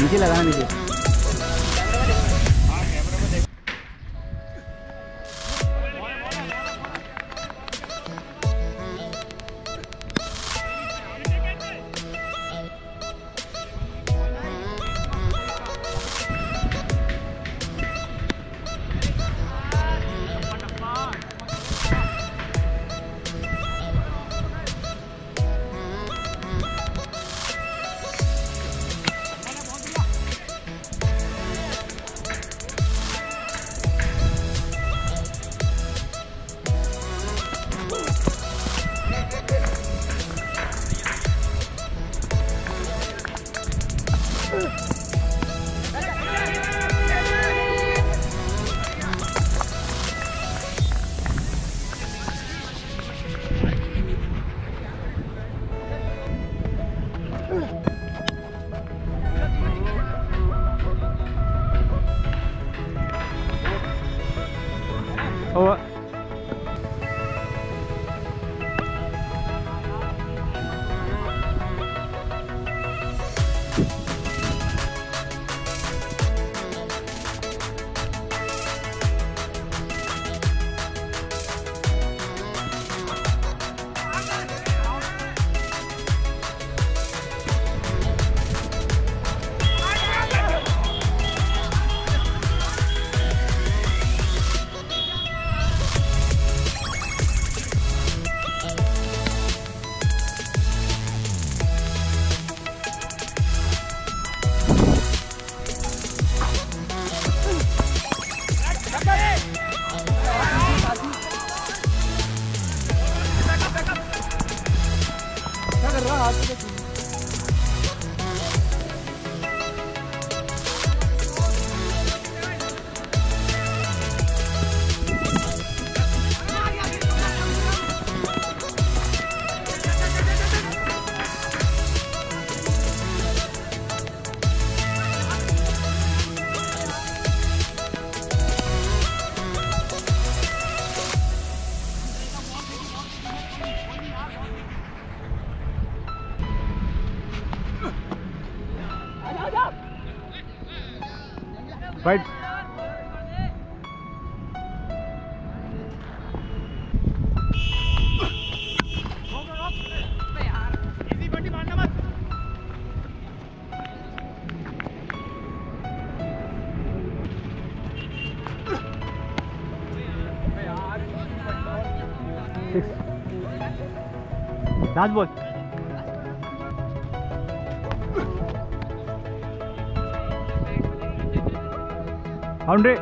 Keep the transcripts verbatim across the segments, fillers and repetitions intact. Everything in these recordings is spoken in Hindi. मुझे लगाना नीचे Oh, right. Six. That's what. Andre.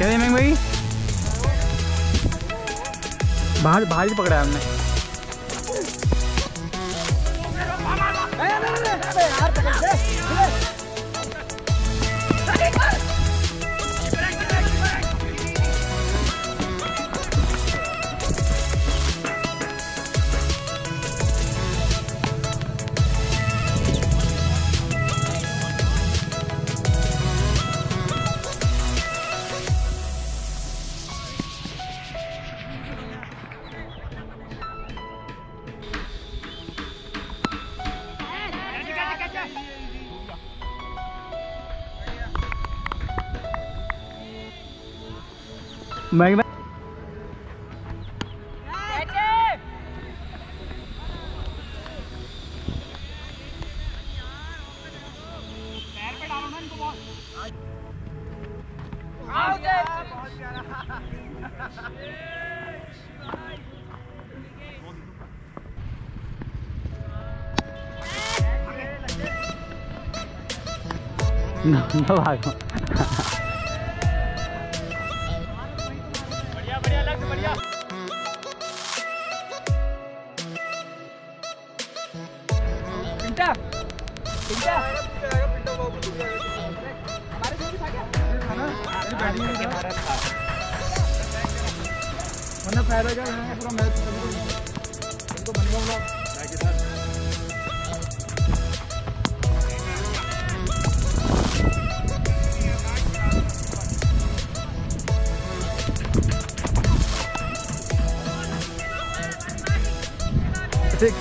क्या दे महंग भाई बाहर बाहर ही पकड़ा है Bye bye. No, no भागो बढ़िया बढ़िया लग बढ़िया पिंटा पिंटा आएगा पिंटा बाबू हमारे से भी था क्या खाना बैटिंग में हमारा था वरना फायर हो जाएगा पूरा मैच इनको बनवाऊंगा भाई के साथ six.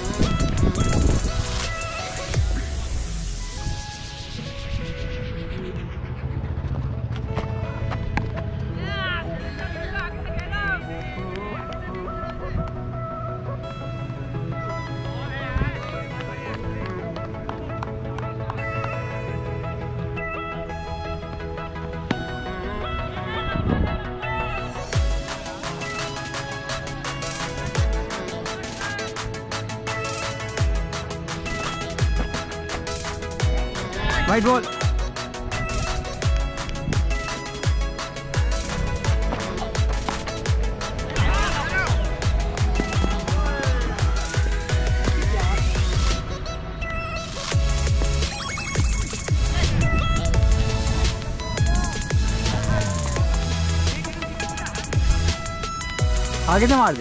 White ball. आगे से मार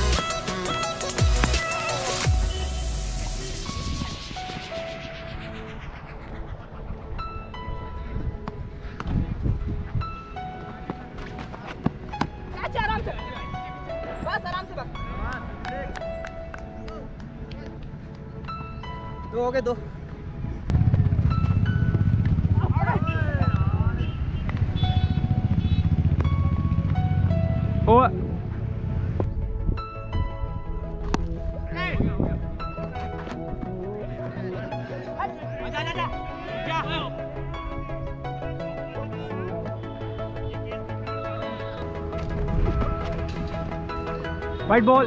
दिया दो हो गए दो ओ White ball.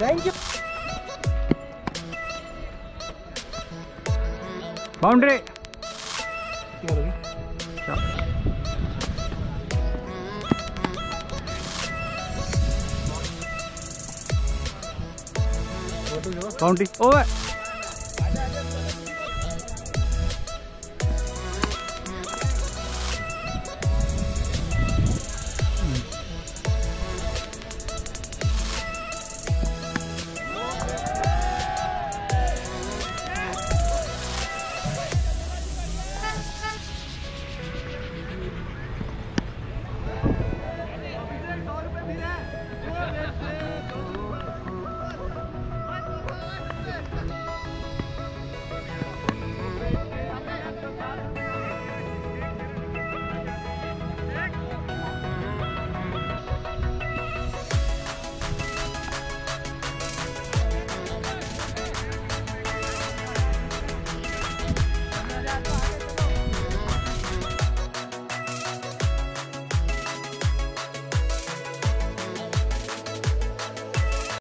Thank you. Boundary. Boundary. Over.